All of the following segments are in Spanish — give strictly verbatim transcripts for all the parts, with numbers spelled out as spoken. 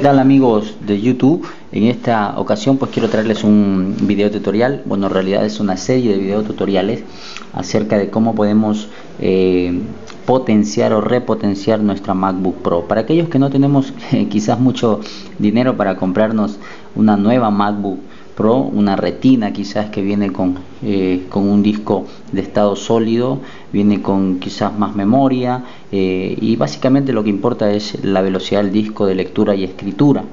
¿Qué tal, amigos de YouTube? En esta ocasión pues quiero traerles un video tutorial, bueno, en realidad es una serie de video tutoriales acerca de cómo podemos eh, potenciar o repotenciar nuestra MacBook Pro. Para aquellos que no tenemos eh, quizás mucho dinero para comprarnos una nueva MacBook Pro, una retina quizás que viene con, eh, con un disco de estado sólido, viene con quizás más memoria eh, y básicamente lo que importa es la velocidad del disco de lectura y escritura,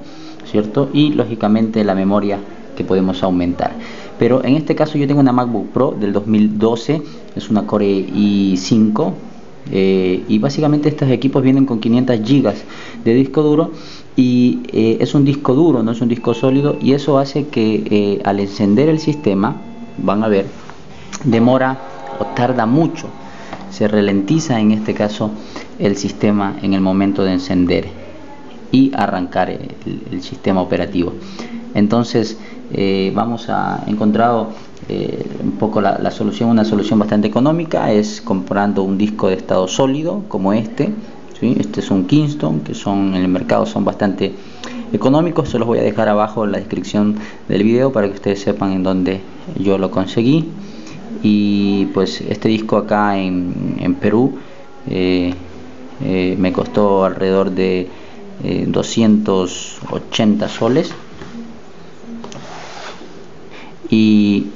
¿cierto? Y lógicamente la memoria que podemos aumentar. Pero en este caso yo tengo una MacBook Pro del dos mil doce, es una Core i cinco eh, y básicamente estos equipos vienen con quinientos gigas de disco duro. Y eh, es un disco duro, no es un disco sólido, y eso hace que eh, al encender el sistema, van a ver, demora o tarda mucho, se ralentiza en este caso el sistema en el momento de encender y arrancar el, el sistema operativo. Entonces eh, vamos a encontrar eh, un poco la, la solución, una solución bastante económica, es comprando un disco de estado sólido como este. ¿Sí? Este es un Kingston, que son en el mercado son bastante económicos. Se los voy a dejar abajo en la descripción del video para que ustedes sepan en dónde yo lo conseguí. Y pues este disco acá en, en Perú eh, eh, me costó alrededor de eh, doscientos ochenta soles, y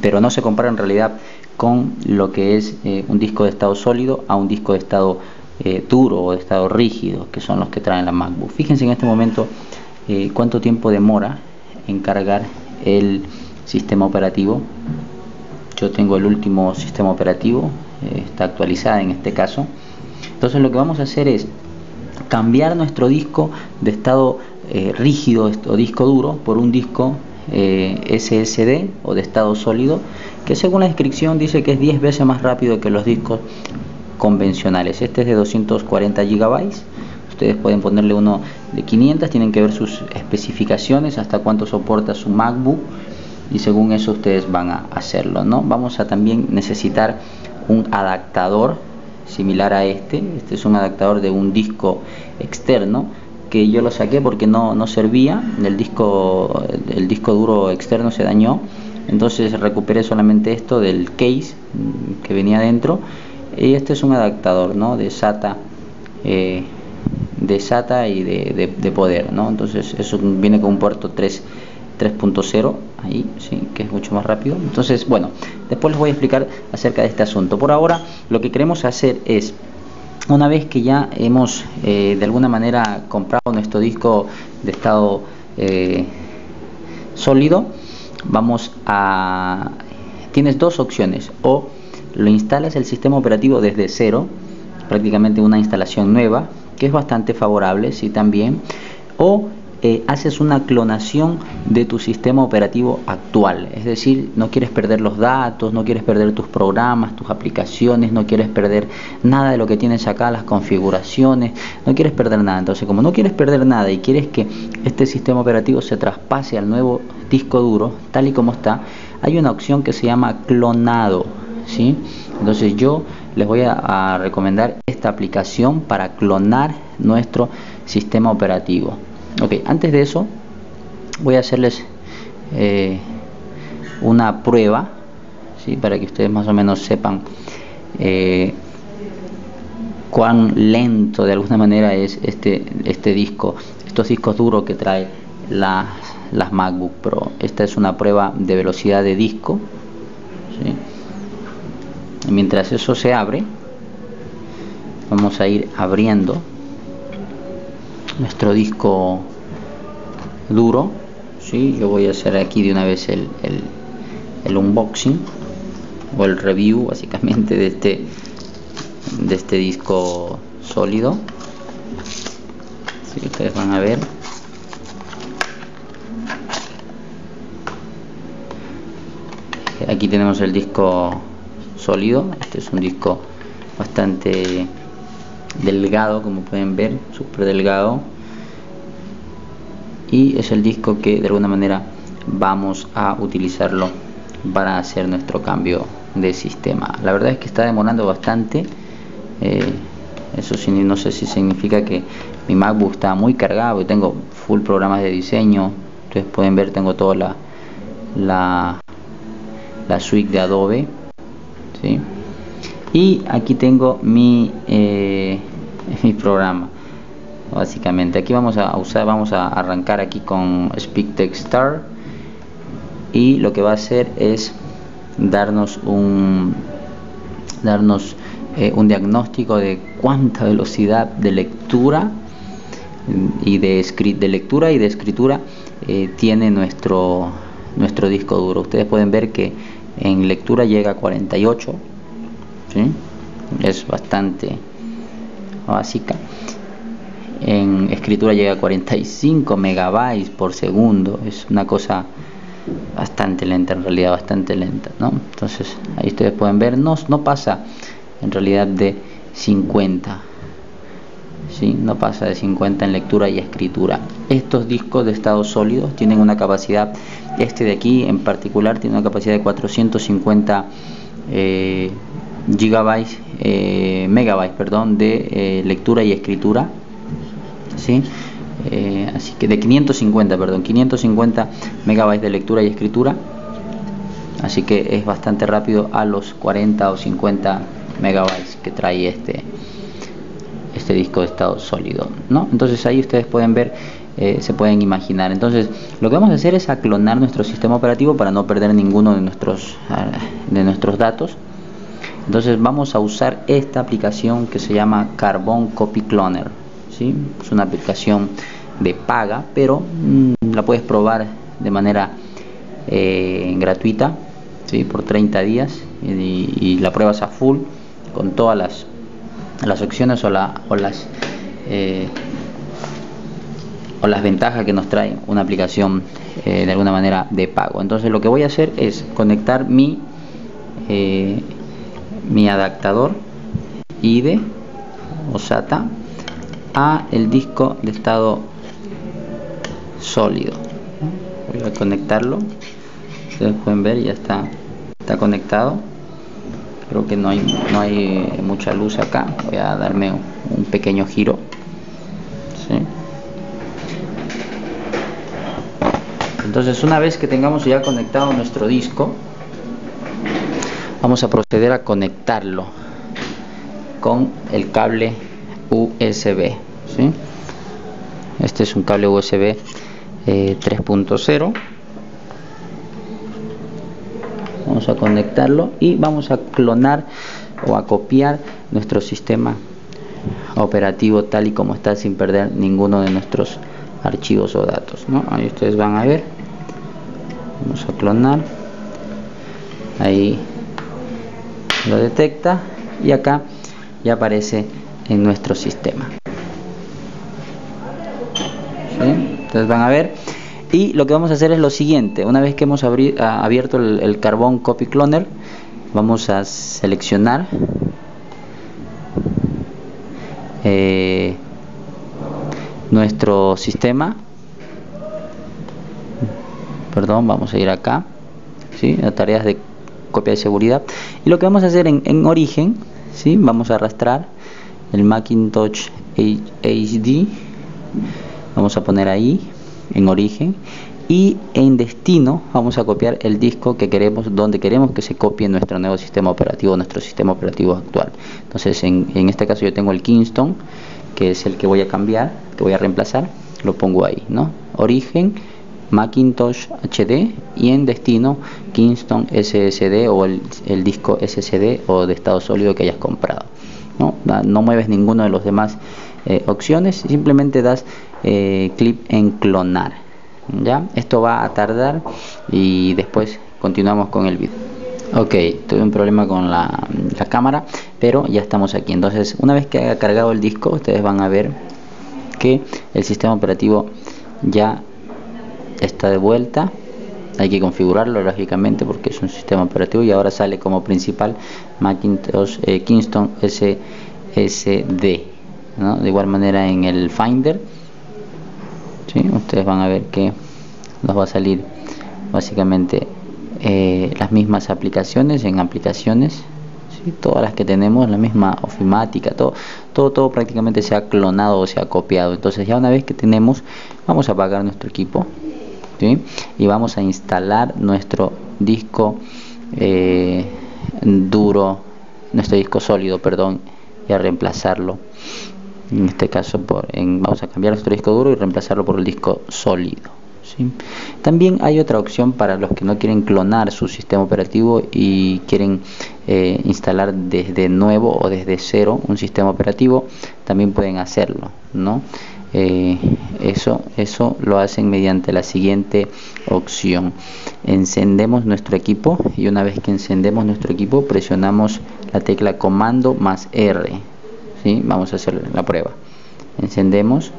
pero no se compara en realidad con lo que es eh, un disco de estado sólido a un disco de estado Eh, duro o de estado rígido, que son los que traen la MacBook. Fíjense en este momento eh, cuánto tiempo demora en cargar el sistema operativo. Yo tengo el último sistema operativo, eh, está actualizada en este caso. Entonces lo que vamos a hacer es cambiar nuestro disco de estado eh, rígido o disco duro por un disco eh, S S D o de estado sólido, que según la descripción dice que es diez veces más rápido que los discos convencionales. Este es de doscientos cuarenta gigabytes. Ustedes pueden ponerle uno de quinientos, tienen que ver sus especificaciones, hasta cuánto soporta su MacBook, y según eso ustedes van a hacerlo, ¿no? Vamos a también necesitar un adaptador similar a este. Este es un adaptador de un disco externo que yo lo saqué porque no, no servía. El disco, el disco duro externo se dañó, entonces recuperé solamente esto del case que venía dentro. Y este es un adaptador, ¿no? De SATA, eh, de SATA y de, de, de poder, ¿no? Entonces eso viene con un puerto tres punto cero ahí, sí, que es mucho más rápido. Entonces, bueno, después les voy a explicar acerca de este asunto. Por ahora lo que queremos hacer es, una vez que ya hemos eh, de alguna manera comprado nuestro disco de estado eh, sólido, vamos a... tienes dos opciones: o lo instalas el sistema operativo desde cero, prácticamente una instalación nueva, que es bastante favorable, sí, también, o eh, haces una clonación de tu sistema operativo actual. Es decir, no quieres perder los datos, no quieres perder tus programas, tus aplicaciones, no quieres perder nada de lo que tienes acá, las configuraciones, no quieres perder nada. Entonces, como no quieres perder nada y quieres que este sistema operativo se traspase al nuevo disco duro tal y como está, hay una opción que se llama clonado. ¿Sí? Entonces yo les voy a, a recomendar esta aplicación para clonar nuestro sistema operativo. Ok, antes de eso voy a hacerles eh, una prueba, ¿sí? Para que ustedes más o menos sepan eh, cuán lento de alguna manera es este, este disco, estos discos duros que trae la, las MacBook Pro. Esta es una prueba de velocidad de disco, ¿sí? Mientras eso se abre, vamos a ir abriendo nuestro disco duro, ¿sí? Yo voy a hacer aquí de una vez el, el, el unboxing o el review básicamente de este, de este disco sólido, ¿sí? Ustedes van a ver. Aquí tenemos el disco sólido. Este es un disco bastante delgado, como pueden ver, súper delgado, y es el disco que de alguna manera vamos a utilizarlo para hacer nuestro cambio de sistema. La verdad es que está demorando bastante, eh, Eso sí, no sé si significa que mi MacBook está muy cargado y tengo full programas de diseño. Ustedes pueden ver, tengo toda la la, la suite de Adobe, ¿sí? Y aquí tengo mi eh, mi programa. Básicamente aquí vamos a usar, vamos a arrancar aquí con Speak Text Start, y lo que va a hacer es darnos un darnos eh, un diagnóstico de cuánta velocidad de lectura y de, de lectura y de escritura eh, tiene nuestro nuestro disco duro. Ustedes pueden ver que en lectura llega a cuarenta y ocho, ¿sí? Es bastante básica. En escritura llega a cuarenta y cinco megabytes por segundo. Es una cosa bastante lenta, en realidad, bastante lenta, ¿no? Entonces ahí ustedes pueden ver, no, no pasa en realidad de cincuenta, ¿sí? No pasa de cincuenta en lectura y escritura. Estos discos de estado sólido tienen una capacidad, este de aquí en particular tiene una capacidad de cuatrocientos cincuenta eh, gigabytes, eh, megabytes, perdón, de eh, lectura y escritura, ¿sí? Eh, así que de quinientos cincuenta, perdón, quinientos cincuenta megabytes de lectura y escritura, así que es bastante rápido a los cuarenta o cincuenta megabytes que trae este este disco de estado sólido, ¿no? Entonces ahí ustedes pueden ver, eh, se pueden imaginar. Entonces lo que vamos a hacer es a clonar nuestro sistema operativo para no perder ninguno de nuestros de nuestros datos. Entonces vamos a usar esta aplicación que se llama Carbon Copy Cloner. ¿Sí? Es una aplicación de paga, pero mmm, la puedes probar de manera eh, gratuita, ¿sí? Por treinta días, y, y la pruebas a full con todas las, las opciones o, la, o, las, eh, o las ventajas que nos trae una aplicación eh, de alguna manera de pago. Entonces lo que voy a hacer es conectar mi, eh, mi adaptador I D E o SATA a el disco de estado sólido. Voy a conectarlo. Ustedes pueden ver, ya está, está conectado. Creo que no hay, no hay mucha luz acá. Voy a darme un pequeño giro, ¿sí? Entonces una vez que tengamos ya conectado nuestro disco, vamos a proceder a conectarlo con el cable U S B, ¿sí? Este es un cable U S B eh, tres punto cero. Vamos a conectarlo y vamos a clonar o a copiar nuestro sistema operativo tal y como está, sin perder ninguno de nuestros archivos o datos, ¿no? Ahí ustedes van a ver. Vamos a clonar. Ahí lo detecta y acá ya aparece en nuestro sistema, ¿sí? Entonces van a ver, y lo que vamos a hacer es lo siguiente. Una vez que hemos abierto el, el Carbon Copy Cloner, vamos a seleccionar eh, nuestro sistema, perdón, vamos a ir acá, ¿sí? A tareas de copia de seguridad, y lo que vamos a hacer en, en origen, ¿sí? Vamos a arrastrar el Macintosh H D, vamos a poner ahí en origen, y en destino vamos a copiar el disco que queremos, donde queremos que se copie nuestro nuevo sistema operativo, nuestro sistema operativo actual. Entonces en, en este caso yo tengo el Kingston, que es el que voy a cambiar, que voy a reemplazar, lo pongo ahí, ¿no? Origen Macintosh H D, y en destino Kingston S S D o el, el disco S S D o de estado sólido que hayas comprado. No, no mueves ninguno de los demás eh, opciones, simplemente das eh, clic en clonar. Ya, esto va a tardar y después continuamos con el vídeo. Ok, tuve un problema con la, la cámara, pero ya estamos aquí. Entonces una vez que haya cargado el disco, ustedes van a ver que el sistema operativo ya está de vuelta. Hay que configurarlo lógicamente porque es un sistema operativo, y ahora sale como principal Macintosh eh, Kingston S S D, ¿no? De igual manera en el Finder, ¿sí? Ustedes van a ver que nos va a salir básicamente eh, las mismas aplicaciones en aplicaciones, ¿sí? Todas las que tenemos, la misma ofimática, todo, todo, todo prácticamente se ha clonado o se ha copiado. Entonces ya una vez que tenemos, vamos a apagar nuestro equipo, ¿sí? Y vamos a instalar nuestro disco eh, duro, nuestro disco sólido, perdón, y a reemplazarlo. En este caso por, en, vamos a cambiar nuestro disco duro y reemplazarlo por el disco sólido, ¿sí? También hay otra opción para los que no quieren clonar su sistema operativo y quieren eh, instalar desde nuevo o desde cero un sistema operativo, también pueden hacerlo, ¿no? Eh, eso, eso lo hacen mediante la siguiente opción. Encendemos nuestro equipo y una vez que encendemos nuestro equipo presionamos la tecla comando más R, ¿sí? Vamos a hacer la prueba. Encendemos.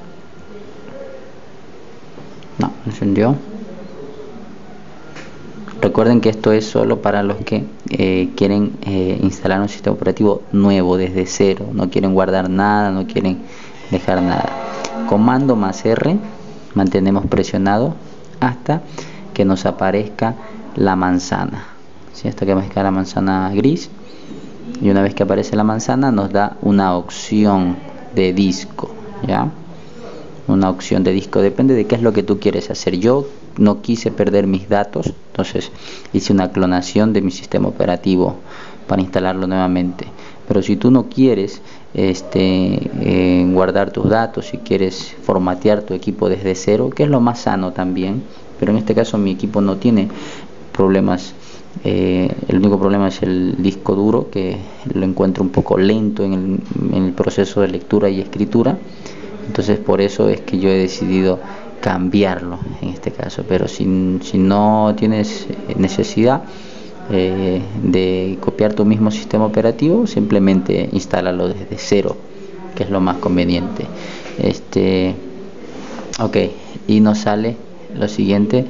No, encendió. Recuerden que esto es solo para los que eh, quieren eh, instalar un sistema operativo nuevo desde cero. No quieren guardar nada, no quieren dejar nada. Comando más R, mantenemos presionado hasta que nos aparezca la manzana, ¿sí? Hasta que aparezca la manzana gris. Y una vez que aparece la manzana nos da una opción de disco, ¿ya? Una opción de disco, depende de qué es lo que tú quieres hacer. Yo no quise perder mis datos, entonces hice una clonación de mi sistema operativo para instalarlo nuevamente. Pero si tú no quieres este, eh, guardar tus datos, si quieres formatear tu equipo desde cero, que es lo más sano también, pero en este caso mi equipo no tiene problemas. Eh, el único problema es el disco duro, que lo encuentro un poco lento en el, en el proceso de lectura y escritura. Entonces por eso es que yo he decidido cambiarlo en este caso. Pero si, si no tienes necesidad eh, de copiar tu mismo sistema operativo, simplemente instálalo desde cero, que es lo más conveniente. Este, ok, y nos sale lo siguiente,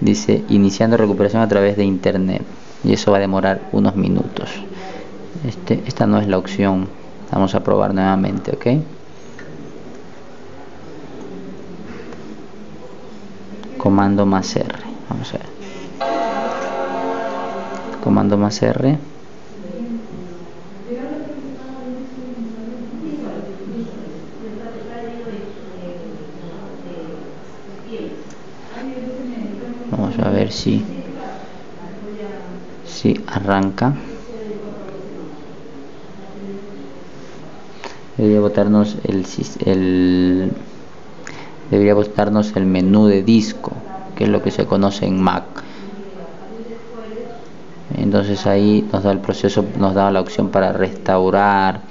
dice iniciando recuperación a través de internet, y eso va a demorar unos minutos. Este, esta no es la opción, vamos a probar nuevamente, ok. Comando más R, vamos a ver. Comando más R. Vamos a ver si, si arranca. Debería botarnos el, el debería botarnos el menú de disco, que es lo que se conoce en Mac. Entonces ahí nos da el proceso, nos da la opción para restaurar,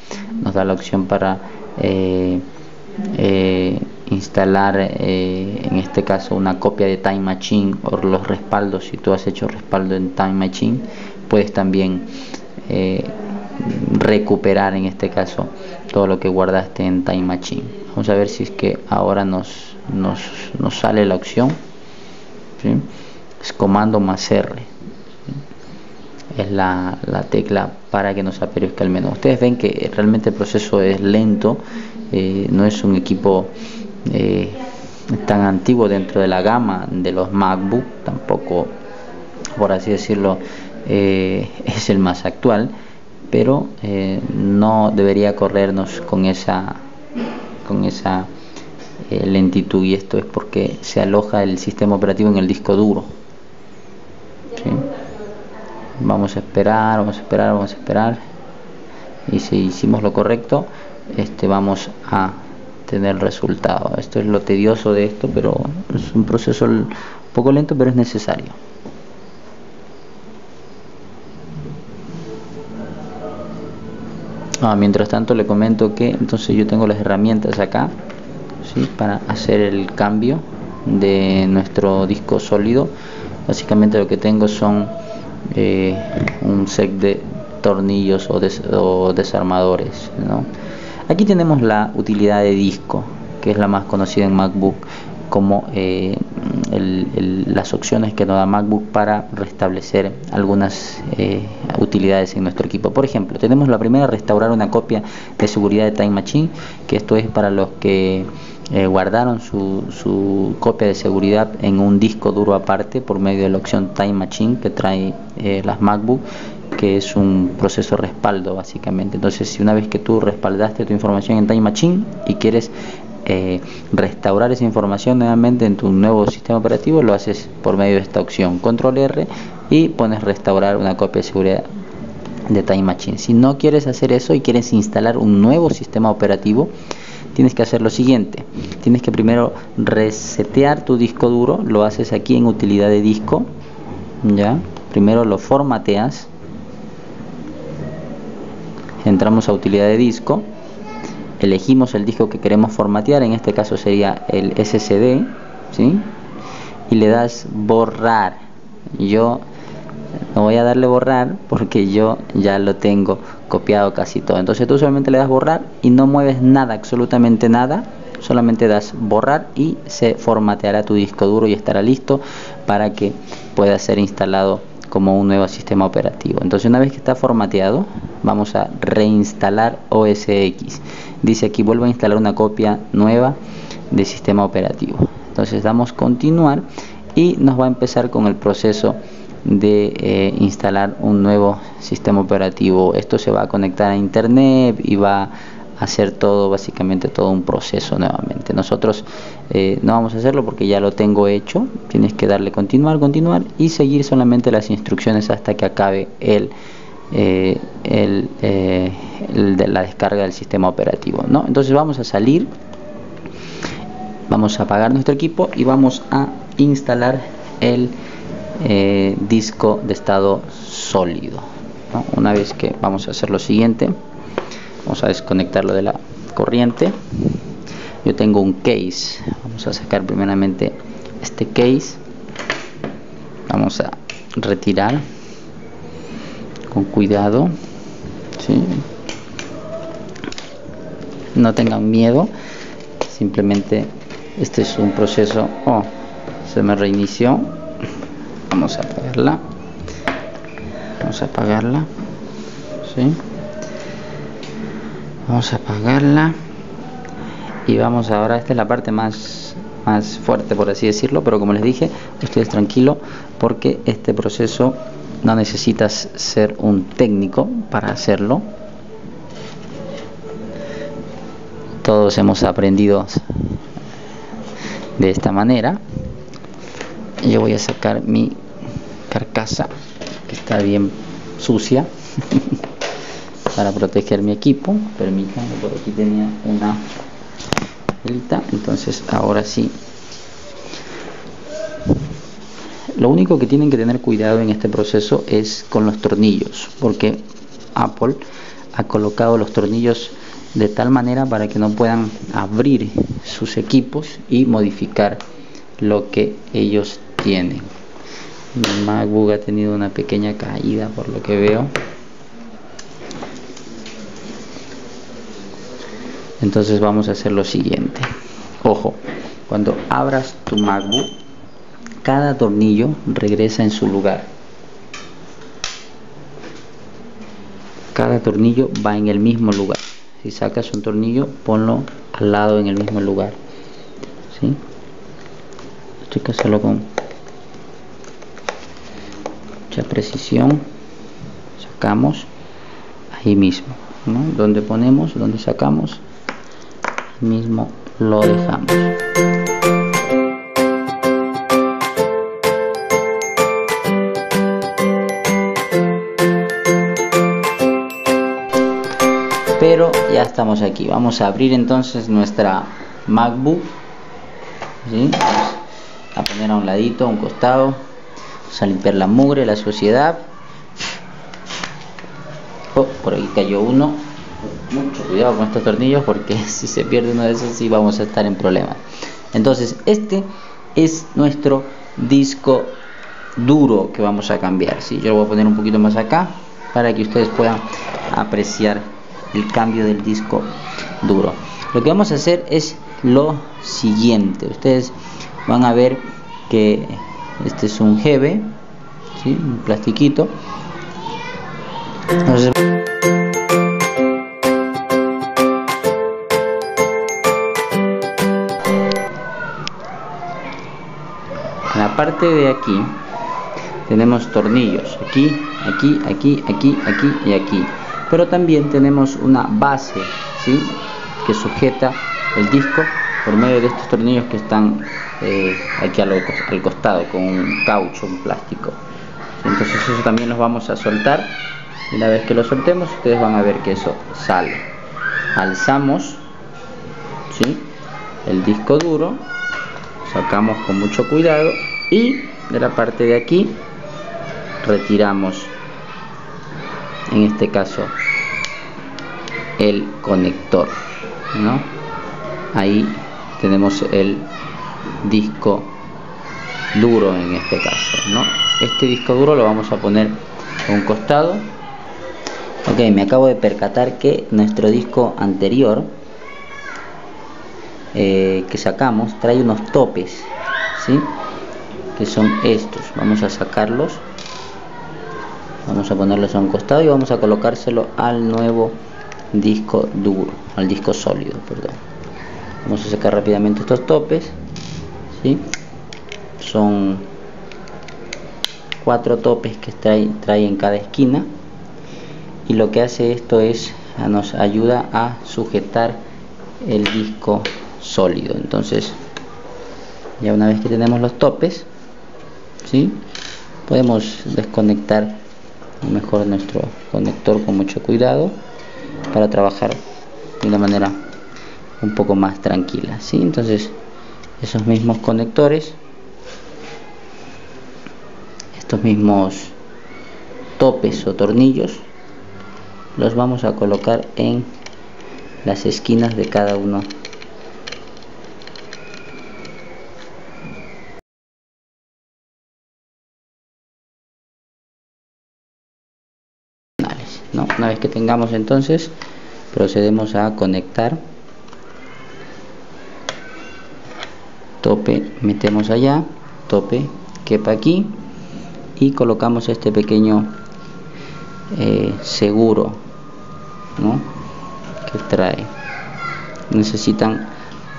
nos da la opción para eh, eh, instalar eh, en este caso una copia de Time Machine, o los respaldos. Si tú has hecho respaldo en Time Machine, puedes también eh, recuperar en este caso todo lo que guardaste en Time Machine. Vamos a ver si es que ahora nos, nos, nos sale la opción, ¿sí? Es comando más R, ¿sí? Es la, la tecla para que nos aparezca el menú. Ustedes ven que realmente el proceso es lento, eh, no es un equipo Eh, tan antiguo dentro de la gama de los MacBook, tampoco, por así decirlo, eh, es el más actual, pero eh, no debería corrernos con esa con esa eh, lentitud, y esto es porque se aloja el sistema operativo en el disco duro, ¿sí? Vamos a esperar, vamos a esperar, vamos a esperar, y si hicimos lo correcto, este, vamos a tener resultado. Esto es lo tedioso de esto, pero es un proceso un poco lento, pero es necesario. Ah, mientras tanto le comento que entonces yo tengo las herramientas acá, ¿sí? Para hacer el cambio de nuestro disco sólido. Básicamente lo que tengo son eh, un set de tornillos o, des o desarmadores, ¿no? Aquí tenemos la utilidad de disco, que es la más conocida en MacBook, como eh, el, el, las opciones que nos da MacBook para restablecer algunas eh, utilidades en nuestro equipo. Por ejemplo, tenemos la primera, restaurar una copia de seguridad de Time Machine, que esto es para los que eh, guardaron su, su copia de seguridad en un disco duro aparte por medio de la opción Time Machine que trae eh, las MacBook, que es un proceso respaldo básicamente. Entonces, si una vez que tú respaldaste tu información en Time Machine y quieres eh, restaurar esa información nuevamente en tu nuevo sistema operativo, lo haces por medio de esta opción, control erre, y pones restaurar una copia de seguridad de Time Machine. Si no quieres hacer eso y quieres instalar un nuevo sistema operativo, tienes que hacer lo siguiente. Tienes que primero resetear tu disco duro. Lo haces aquí en utilidad de disco, ya. Primero lo formateas. Entramos a utilidad de disco. Elegimos el disco que queremos formatear. En este caso sería el ese ese de, ¿sí? Y le das borrar. Yo no voy a darle borrar porque yo ya lo tengo copiado casi todo. Entonces tú solamente le das borrar y no mueves nada, absolutamente nada. Solamente das borrar y se formateará tu disco duro y estará listo para que pueda ser instalado como un nuevo sistema operativo. Entonces, una vez que está formateado, vamos a reinstalar o ese equis. Dice aquí: vuelvo a instalar una copia nueva de sistema operativo. Entonces damos continuar y nos va a empezar con el proceso de eh, instalar un nuevo sistema operativo. Esto se va a conectar a internet y va a hacer todo, básicamente todo un proceso nuevamente. Nosotros eh, no vamos a hacerlo porque ya lo tengo hecho. Tienes que darle continuar, continuar y seguir solamente las instrucciones hasta que acabe el, eh, el, eh, el de la descarga del sistema operativo, ¿no? Entonces vamos a salir, vamos a apagar nuestro equipo y vamos a instalar el Eh, disco de estado sólido, ¿no? Una vez que vamos a hacer lo siguiente, vamos a desconectarlo de la corriente. Yo tengo un case, vamos a sacar primeramente este case, vamos a retirar con cuidado, ¿sí? No tengan miedo, simplemente este es un proceso. Oh, se me reinició. Vamos a apagarla, vamos a apagarla, ¿sí? Vamos a apagarla y vamos ahora, esta es la parte más, más fuerte, por así decirlo, pero como les dije, ustedes tranquilos porque este proceso no necesitas ser un técnico para hacerlo. Todos hemos aprendido de esta manera. Yo voy a sacar mi carcasa que está bien sucia para proteger mi equipo. Permítanme, por aquí tenía una velita. Entonces ahora sí, lo único que tienen que tener cuidado en este proceso es con los tornillos, porque Apple ha colocado los tornillos de tal manera para que no puedan abrir sus equipos y modificar lo que ellos tienen. Mi MacBook ha tenido una pequeña caída por lo que veo. Entonces vamos a hacer lo siguiente. Ojo, cuando abras tu MacBook, cada tornillo regresa en su lugar. Cada tornillo va en el mismo lugar. Si sacas un tornillo, ponlo al lado en el mismo lugar, ¿sí? Hay que hacerlo con mucha precisión. Sacamos ahí mismo, ¿no? Donde ponemos, donde sacamos, ahí mismo lo dejamos. Pero ya estamos aquí. Vamos a abrir entonces nuestra MacBook, ¿sí? A poner a un ladito, a un costado. Vamos a limpiar la mugre, la suciedad. Oh, por ahí cayó uno. Mucho cuidado con estos tornillos porque si se pierde uno de esos sí vamos a estar en problemas. Entonces este es nuestro disco duro que vamos a cambiar, ¿sí? Yo lo voy a poner un poquito más acá para que ustedes puedan apreciar el cambio del disco duro. Lo que vamos a hacer es lo siguiente. Ustedes van a ver que este es un G B, ¿sí? Un plastiquito. Entonces, en la parte de aquí tenemos tornillos. Aquí aquí, aquí, aquí, aquí y aquí. Pero también tenemos una base, ¿sí?, que sujeta el disco por medio de estos tornillos que están eh, aquí al, al costado, con un caucho, un plástico. Entonces eso también los vamos a soltar, y una vez que lo soltemos ustedes van a ver que eso sale. Alzamos, ¿sí?, el disco duro, sacamos con mucho cuidado y de la parte de aquí retiramos, en este caso, el conector, ¿no? Ahí tenemos el disco duro, en este caso, ¿no? Este disco duro lo vamos a poner a un costado. Ok, me acabo de percatar que nuestro disco anterior eh, que sacamos trae unos topes, ¿sí?, que son estos. Vamos a sacarlos, vamos a ponerlos a un costado y vamos a colocárselo al nuevo disco duro, al disco sólido, perdón. Vamos a sacar rápidamente estos topes, ¿sí? Son cuatro topes que trae, trae en cada esquina, y lo que hace esto es, nos ayuda a sujetar el disco sólido. Entonces, ya una vez que tenemos los topes, ¿sí?, podemos desconectar mejor nuestro conector con mucho cuidado para trabajar de una manera un poco más tranquila, ¿sí? Entonces, esos mismos conectores, estos mismos topes o tornillos, los vamos a colocar en las esquinas de cada uno. ¿No? Una vez que tengamos, entonces procedemos a conectar tope, metemos allá, tope, quepa aquí, y colocamos este pequeño eh, seguro, ¿no?, que trae. Necesitan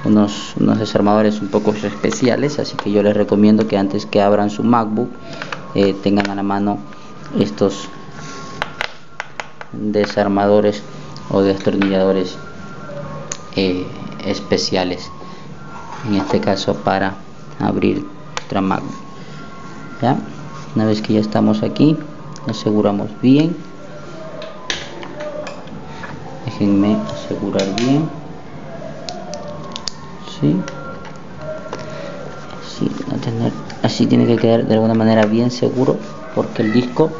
unos, unos desarmadores un poco especiales, así que yo les recomiendo que antes que abran su MacBook eh, tengan a la mano estos desarmadores o destornilladores eh, especiales, en este caso para abrir nuestra MacBook. ¿Ya? Una vez que ya estamos aquí, aseguramos bien. Déjenme asegurar bien, ¿sí? Así, no tener, así tiene que quedar de alguna manera bien seguro, porque el disco,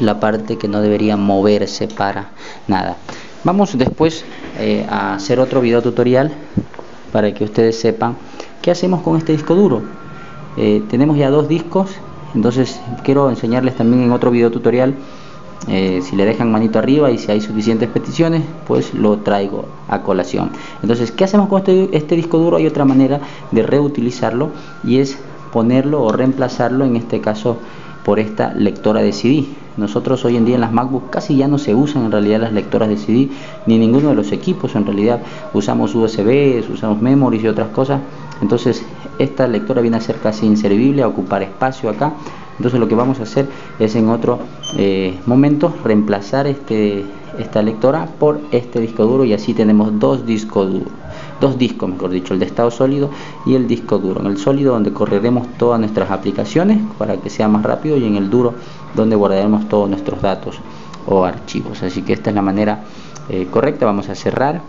la parte que no debería moverse para nada. Vamos después eh, a hacer otro video tutorial para que ustedes sepan qué hacemos con este disco duro. Eh, tenemos ya dos discos, entonces quiero enseñarles también en otro video tutorial. Eh, si le dejan manito arriba y si hay suficientes peticiones, pues lo traigo a colación. Entonces, ¿qué hacemos con este, este disco duro? Hay otra manera de reutilizarlo, y es ponerlo o reemplazarlo, en este caso, por esta lectora de C D. Nosotros hoy en día en las MacBook casi ya no se usan en realidad las lectoras de C D, ni ninguno de los equipos. En realidad usamos U S Bs, usamos memories y otras cosas. Entonces esta lectora viene a ser casi inservible, a ocupar espacio acá. Entonces lo que vamos a hacer es, en otro eh, momento, reemplazar este, esta lectora por este disco duro, y así tenemos dos discos duros. Dos discos, mejor dicho, el de estado sólido y el disco duro. En el sólido, donde correremos todas nuestras aplicaciones para que sea más rápido, y en el duro, donde guardaremos todos nuestros datos o archivos. Así que esta es la manera eh, correcta. Vamos a cerrar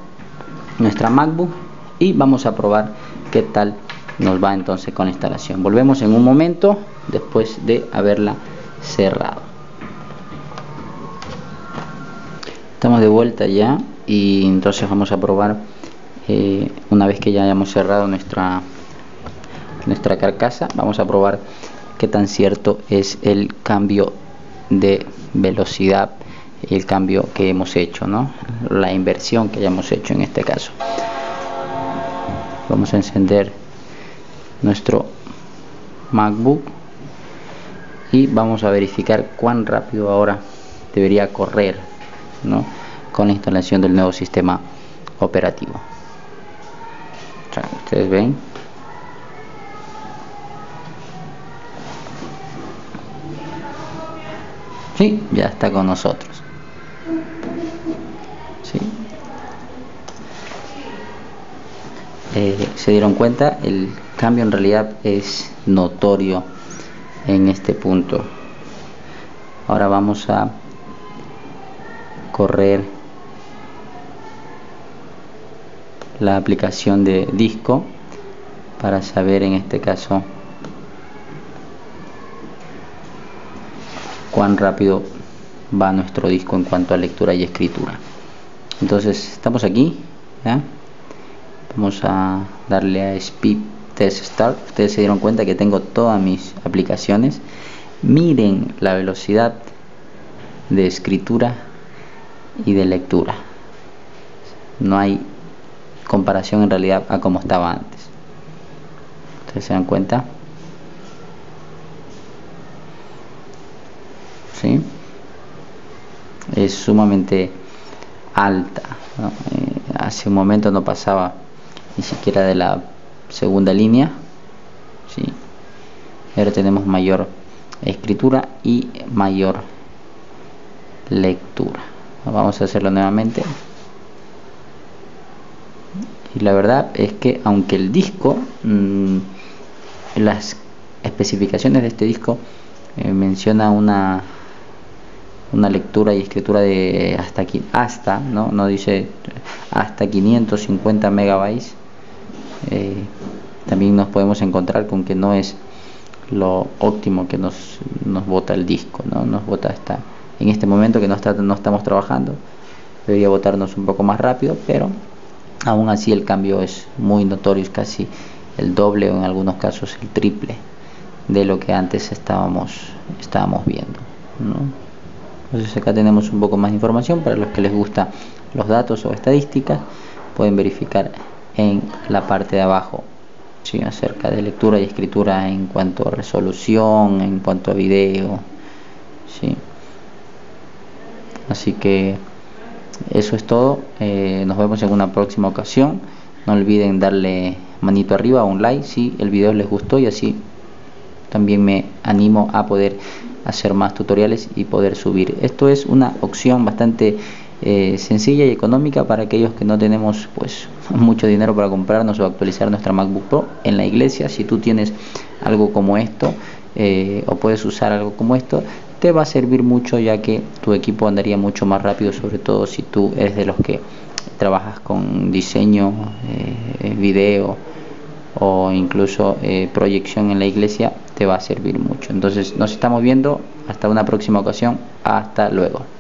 nuestra MacBook y vamos a probar qué tal nos va entonces con la instalación. Volvemos en un momento después de haberla cerrado. Estamos de vuelta ya, y entonces vamos a probar, eh, una vez que ya hayamos cerrado nuestra nuestra carcasa, vamos a probar qué tan cierto es el cambio de velocidad, el cambio que hemos hecho, ¿no?, la inversión que hayamos hecho en este caso. Vamos a encender nuestro MacBook y vamos a verificar cuán rápido ahora debería correr, ¿no?, con la instalación del nuevo sistema operativo. O sea, ustedes ven, Sí, ya está con nosotros. ¿Sí? Eh, se dieron cuenta, el cambio en realidad es notorio en este punto. Ahora vamos a correr la aplicación de disco para saber en este caso cuán rápido va nuestro disco en cuanto a lectura y escritura. Entonces estamos aquí, ¿ya? Vamos a darle a Speed Test Start. Ustedes se dieron cuenta que tengo todas mis aplicaciones. Miren la velocidad de escritura y de lectura. No hay comparación en realidad a como estaba antes. Ustedes se dan cuenta. ¿Sí? Es sumamente alta, ¿no? Eh, hace un momento no pasaba ni siquiera de la segunda línea, ¿sí? Ahora tenemos mayor escritura y mayor lectura. Vamos a hacerlo nuevamente. Y la verdad es que aunque el disco, mmm, las especificaciones de este disco eh, menciona una una lectura y escritura de hasta aquí, hasta, no, no dice hasta quinientos cincuenta megabytes. Eh, también nos podemos encontrar con que no es lo óptimo que nos nos bota el disco, no nos bota hasta en este momento que no está no estamos trabajando. Debería botarnos un poco más rápido, pero aún así el cambio es muy notorio, es casi el doble o en algunos casos el triple de lo que antes estábamos estábamos viendo, ¿no? Entonces acá tenemos un poco más de información para los que les gustan los datos o estadísticas. Pueden verificar en la parte de abajo, ¿sí? Acerca de lectura y escritura en cuanto a resolución, en cuanto a video, ¿sí? Así que eso es todo. Eh, nos vemos en una próxima ocasión. No olviden darle manito arriba o un like si el video les gustó, y así también me animo a poder hacer más tutoriales y poder subir. Esto es una opción bastante eh, sencilla y económica para aquellos que no tenemos pues mucho dinero para comprarnos o actualizar nuestra MacBook Pro en la iglesia. Si tú tienes algo como esto eh, o puedes usar algo como esto, te va a servir mucho, ya que tu equipo andaría mucho más rápido, sobre todo si tú eres de los que trabajas con diseño, eh, video o incluso eh, proyección en la iglesia. Te va a servir mucho. Entonces nos estamos viendo hasta una próxima ocasión. Hasta luego.